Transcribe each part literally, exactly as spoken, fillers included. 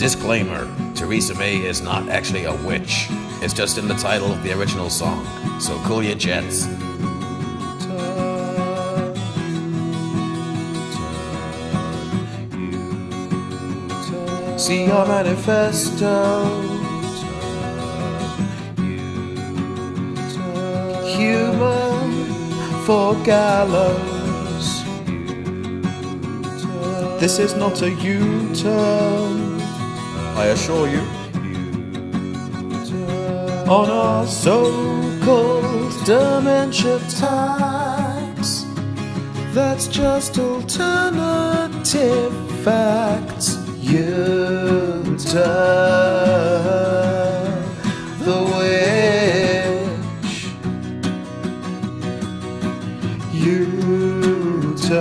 Disclaimer, Theresa May is not actually a witch. It's just in the title of the original song, so cool your jets. See your manifesto. Human for gallows. This is not a U-turn, I assure you. On our so-called dementia tax, that's just alternative facts. Utah, the witch. Utah,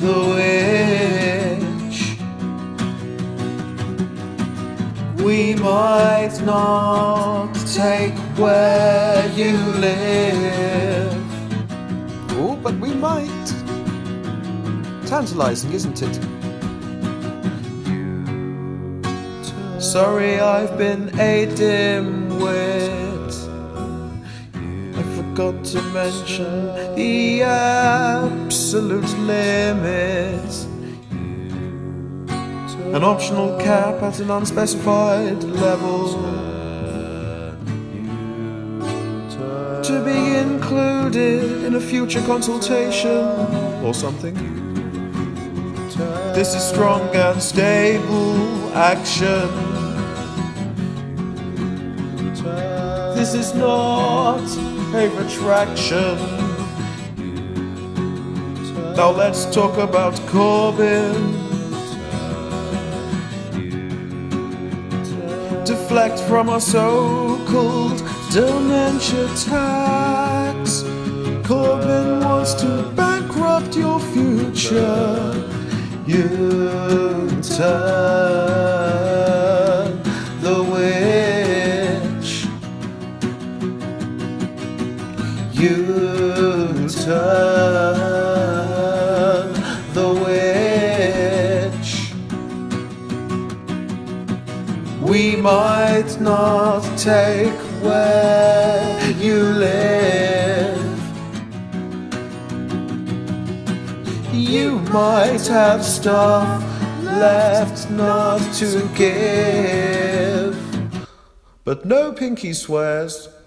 the witch. We might not take where you live. Oh, but we might. Tantalizing, isn't it? Sorry, I've been a dimwit. I forgot to mention the absolute limit, an optional cap at an unspecified level to be included in a future consultation or something. This is strong and stable action. This is not a retraction. Now let's talk about Corbyn. Deflect from our so-called dementia tax. Corbyn wants to bankrupt your future. Utah, the witch. Utah, the witch. We might not take where you live. You might have stuff left not to give, but no pinky swears.